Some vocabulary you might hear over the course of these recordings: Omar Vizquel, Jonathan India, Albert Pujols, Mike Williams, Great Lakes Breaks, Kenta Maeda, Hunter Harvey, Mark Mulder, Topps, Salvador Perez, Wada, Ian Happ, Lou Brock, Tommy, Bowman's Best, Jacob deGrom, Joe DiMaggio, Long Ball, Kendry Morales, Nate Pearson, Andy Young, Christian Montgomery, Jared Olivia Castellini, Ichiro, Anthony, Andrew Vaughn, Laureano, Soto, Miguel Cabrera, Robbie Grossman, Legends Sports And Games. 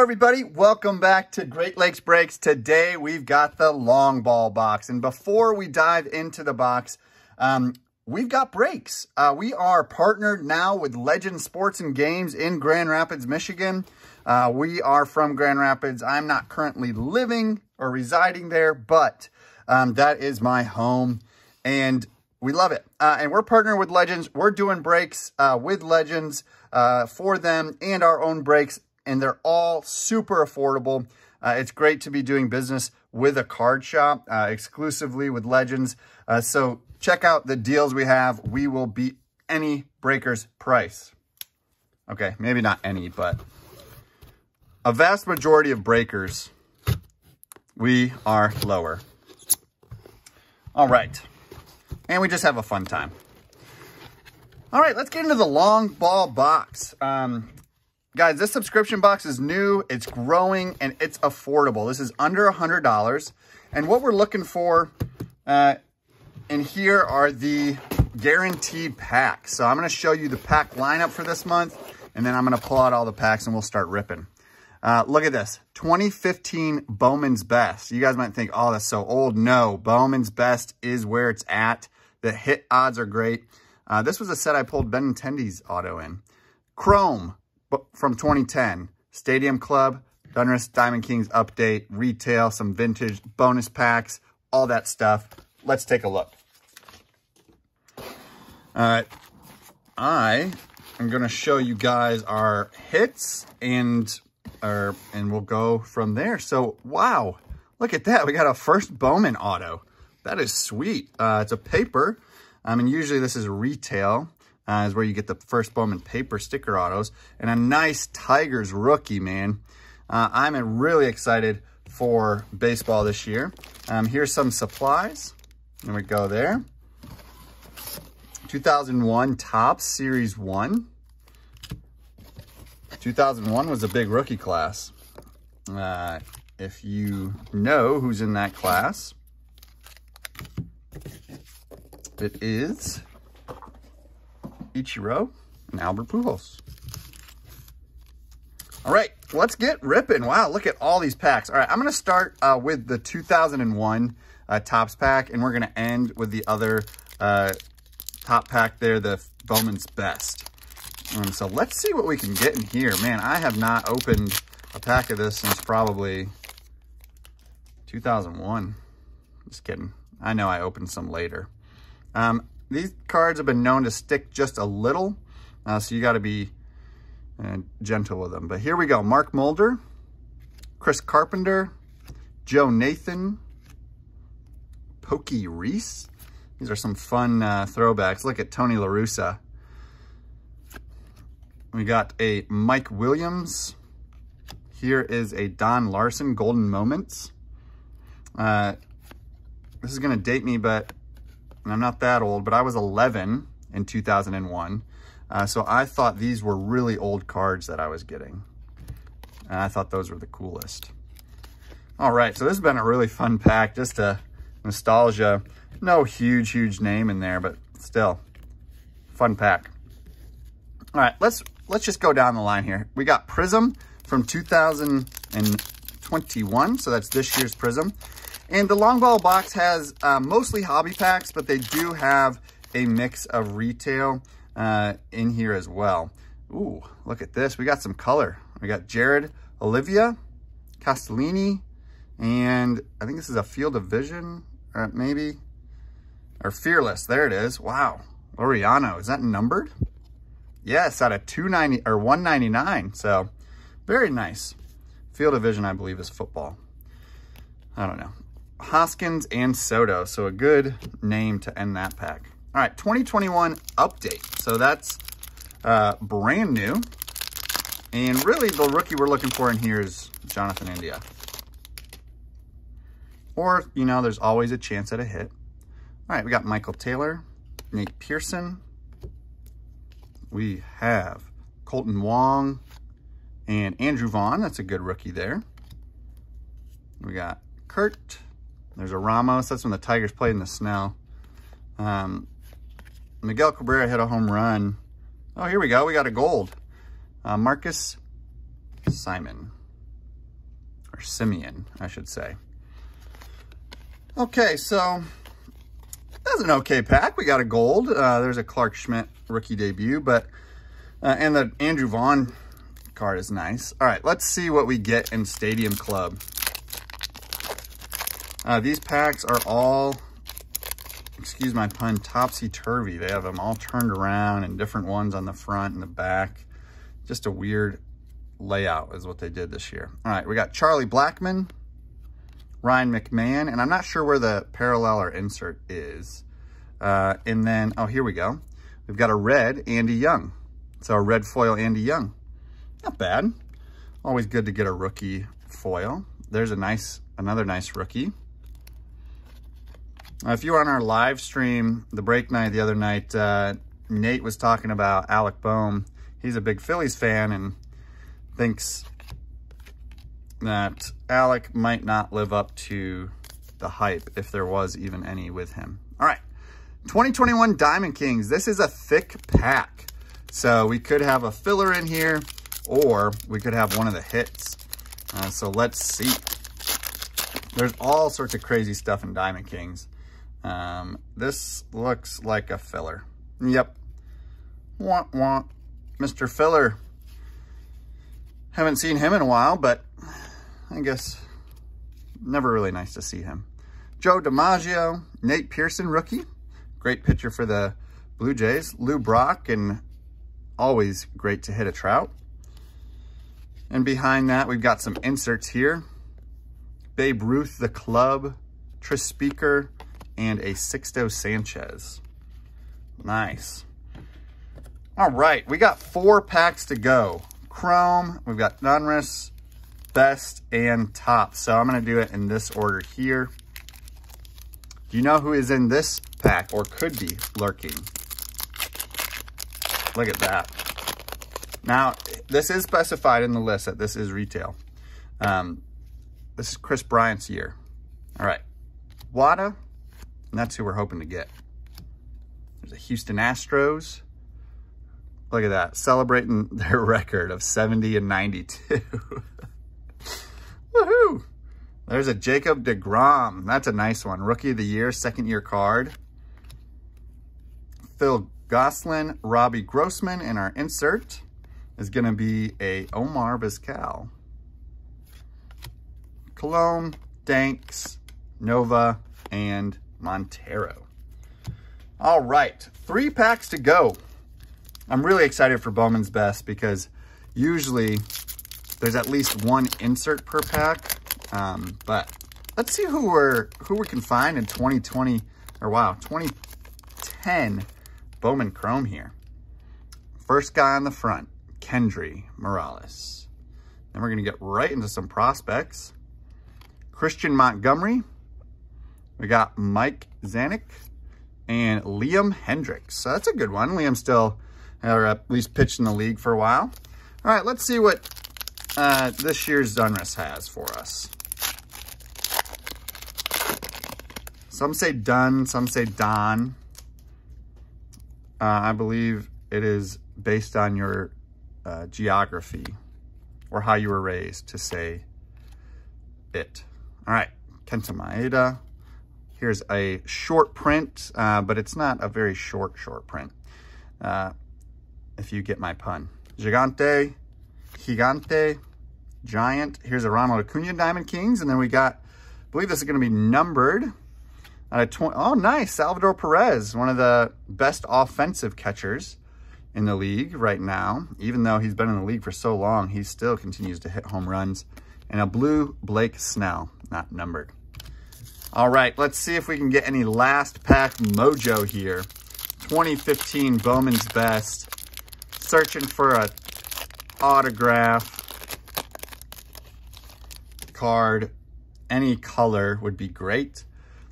Hello, everybody. Welcome back to Great Lakes Breaks. Today, we've got the long ball box. And before we dive into the box, we've got breaks. We are partnered now with Legend Sports and Games in Grand Rapids, Michigan. We are from Grand Rapids. I'm not currently living or residing there, but that is my home. And we love it. And we're partnering with Legends. We're doing breaks with Legends for them and our own breaks. And they're all super affordable. It's great to be doing business with a card shop, exclusively with Legends. So check out the deals we have. We will beat any breaker's price. Okay, maybe not any, but a vast majority of breakers, we are lower. All right. And we just have a fun time. All right, let's get into the long ball box. Guys, this subscription box is new, it's growing, and it's affordable. This is under $100. And what we're looking for in here are the guaranteed packs. So I'm going to show you the pack lineup for this month, and then I'm going to pull out all the packs and we'll start ripping. Look at this, 2015 Bowman's Best. You guys might think, oh, that's so old. No, Bowman's Best is where it's at. The hit odds are great. This was a set I pulled Benintendi's auto in. Chrome. From 2010, Stadium Club, Donruss, Diamond Kings update, retail, some vintage bonus packs, all that stuff. Let's take a look. I am going to show you guys our hits and we'll go from there. So, wow, look at that. We got a first Bowman auto. That is sweet. It's a paper. And usually this is retail. Is where you get the first Bowman paper sticker autos and a nice Tigers rookie, man. I'm really excited for baseball this year. Here's some supplies. There we go there. 2001 Topps Series 1. 2001 was a big rookie class. If you know who's in that class, it is Ichiro and Albert Pujols. All right, let's get ripping. Wow, look at all these packs. All right, I'm going to start with the 2001 Topps pack, and we're going to end with the other top pack there, the Bowman's Best. And so let's see what we can get in here. Man, I have not opened a pack of this since probably 2001. Just kidding. I know I opened some later. These cards have been known to stick just a little, so you got to be gentle with them. But here we go. Mark Mulder, Chris Carpenter, Joe Nathan, Pokey Reese. These are some fun throwbacks. Look at Tony La Russa. We got a Mike Williams. Here is a Don Larson, Golden Moments. This is going to date me, but... and I'm not that old, but I was 11 in 2001. So I thought these were really old cards that I was getting. And I thought those were the coolest. All right, so this has been a really fun pack, just a nostalgia. No huge, huge name in there, but still, fun pack. All right, let's just go down the line here. We got Prism from 2021, so that's this year's Prism. And the long ball box has mostly hobby packs, but they do have a mix of retail in here as well. Ooh, look at this. We got some color. We got Jared Olivia Castellini, and I think this is a Field of Vision, or maybe, or Fearless. There it is. Wow. Laureano. Is that numbered? Yes, out of 290 or 199. So very nice. Field of Vision, I believe, is football. I don't know. Hoskins and Soto, so a good name to end that pack. All right, 2021 update. So that's brand new. And really the rookie we're looking for in here is Jonathan India. Or, you know, there's always a chance at a hit. All right, we got Michael Taylor, Nate Pearson. We have Colton Wong and Andrew Vaughn. That's a good rookie there. We got Kurt. There's a Ramos. That's when the Tigers played in the snow. Miguel Cabrera hit a home run. Oh, here we go. We got a gold. Marcus Semien. Semien, I should say. Okay, so that's an okay pack. We got a gold. There's a Clark Schmidt rookie debut, but and the Andrew Vaughn card is nice. All right, let's see what we get in Stadium Club. These packs are all, excuse my pun, topsy-turvy. They have them all turned around and different ones on the front and the back. Just a weird layout is what they did this year. All right, we got Charlie Blackman, Ryan McMahon, and I'm not sure where the parallel or insert is. And then, oh, here we go. We've got a red Andy Young. So a red foil Andy Young. Not bad. Always good to get a rookie foil. There's a nice, another nice rookie. If you were on our live stream, the break night the other night, Nate was talking about Alec Bohm. He's a big Phillies fan and thinks that Alec might not live up to the hype, if there was even any with him. All right, 2021 Diamond Kings. This is a thick pack. So we could have a filler in here, or we could have one of the hits. So let's see. There's all sorts of crazy stuff in Diamond Kings. This looks like a filler. Yep. Womp womp. Mr. Filler. Haven't seen him in a while, but I guess never really nice to see him. Joe DiMaggio, Nate Pearson, rookie. Great pitcher for the Blue Jays. Lou Brock, and always great to hit a trout. And behind that, we've got some inserts here. Babe Ruth, the club, Tris Speaker, and a Sixto Sanchez. Nice. All right, we got 4 packs to go. Chrome, we've got Donruss, Best, and Topps. So I'm going to do it in this order here. Do you know who is in this pack or could be lurking? Look at that. Now, this is specified in the list that this is retail. This is Chris Bryant's year. All right. Wada, and that's who we're hoping to get. There's a Houston Astros. Look at that. Celebrating their record of 70 and 92. Woohoo! There's a Jacob deGrom. That's a nice one. Rookie of the year, second-year card. Phil Gosselin, Robbie Grossman, and our insert is going to be a Omar Vizquel. Colon, Danks, Nova, and Montero. All right, 3 packs to go. I'm really excited for Bowman's Best because usually there's at least one insert per pack. But let's see who we can find in 2010 Bowman Chrome here. First guy on the front, Kendry Morales. Then we're going to get right into some prospects. Christian Montgomery, we got Mike Zanuck, and Liam Hendricks. So that's a good one. Liam still, or at least pitched in the league for a while. All right, let's see what this year's Donruss has for us. Some say Dunn, some say Don. I believe it is based on your geography or how you were raised to say it. All right, Kenta Maeda. Here's a short print, but it's not a very short print, if you get my pun. Gigante, Giant. Here's a Ronald Acuna Diamond Kings, and then we got, I believe this is going to be numbered. Oh, nice, Salvador Perez, one of the best offensive catchers in the league right now. Even though he's been in the league for so long, he still continues to hit home runs. And a blue Blake Snell, not numbered. All right, let's see if we can get any last pack mojo here. 2015 Bowman's Best. Searching for a autograph card. Any color would be great.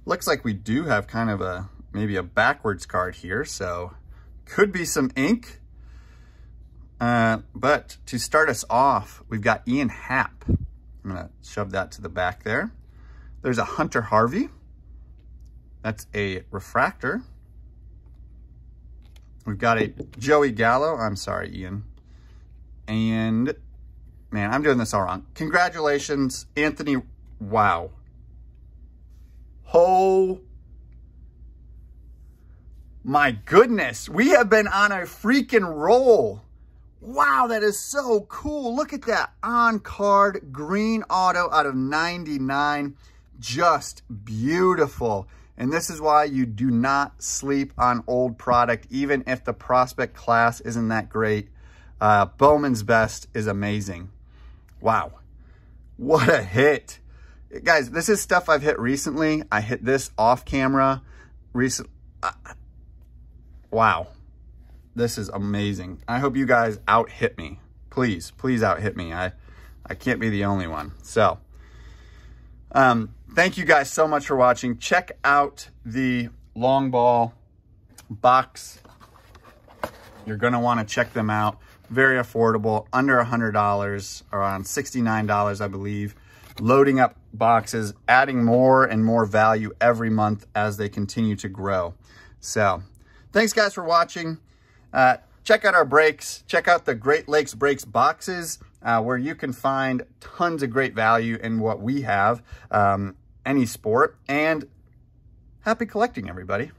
Looks like we do have kind of a, maybe a backwards card here. So could be some ink. But to start us off, we've got Ian Happ. I'm going to shove that to the back there. There's a Hunter Harvey. That's a refractor. We've got a Joey Gallo. I'm sorry, Ian. And Man, I'm doing this all wrong. Congratulations, Anthony. Wow. Oh, my goodness. We have been on a freaking roll. Wow, that is so cool. Look at that on-card green auto out of 99. Just beautiful. And this is why you do not sleep on old product, even if the prospect class isn't that great. Bowman's Best is amazing. Wow. What a hit. Guys, this is stuff I've hit recently. I hit this off camera recently. Wow. This is amazing. I hope you guys out hit me. Please, please out hit me. I can't be the only one. So, thank you guys so much for watching. Check out the Long Ball box. You're going to want to check them out. Very affordable, under $100, around $69, I believe. Loading up boxes, adding more and more value every month as they continue to grow. So, thanks guys for watching. Check out our breaks. Check out the Great Lakes Breaks boxes where you can find tons of great value in what we have, any sport. And happy collecting, everybody.